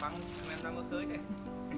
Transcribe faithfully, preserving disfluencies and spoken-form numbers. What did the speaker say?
Bắn em ra mới cưới kìa.